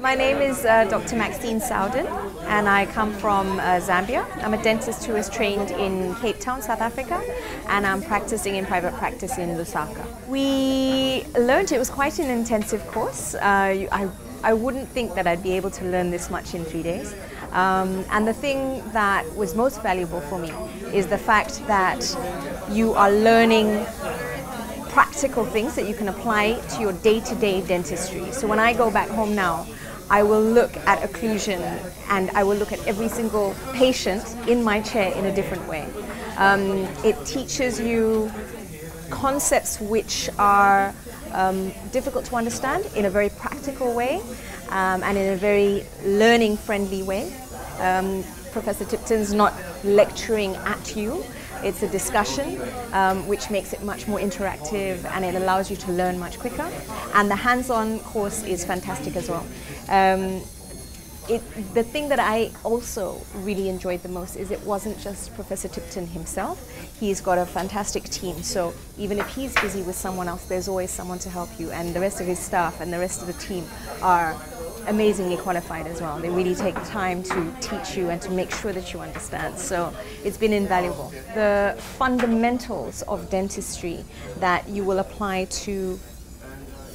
My name is Dr. Maxine Sowden and I come from Zambia. I'm a dentist who is trained in Cape Town, South Africa, and I'm practicing in private practice in Lusaka. We learned, it was quite an intensive course. I wouldn't think that I'd be able to learn this much in 3 days. And the thing that was most valuable for me is the fact that you are learning practical things that you can apply to your day-to-day dentistry. So when I go back home now, I will look at occlusion and I will look at every single patient in my chair in a different way. It teaches you concepts which are difficult to understand in a very practical way and in a very learning-friendly way. Professor Tipton's not lecturing at you, it's a discussion which makes it much more interactive and it allows you to learn much quicker. And the hands-on course is fantastic as well. The thing that I also really enjoyed the most is it wasn't just Professor Tipton himself. He's got a fantastic team, so even if he's busy with someone else, there's always someone to help you, and the rest of his staff and the rest of the team are amazingly qualified as well. They really take time to teach you and to make sure that you understand, so it's been invaluable. The fundamentals of dentistry that you will apply to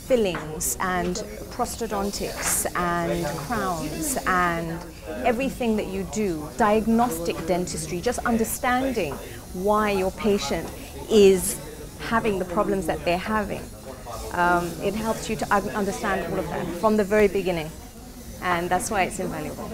fillings and prostodontics and crowns and everything that you do, diagnostic dentistry, just understanding why your patient is having the problems that they're having. It helps you to understand all of that from the very beginning, and that's why it's invaluable.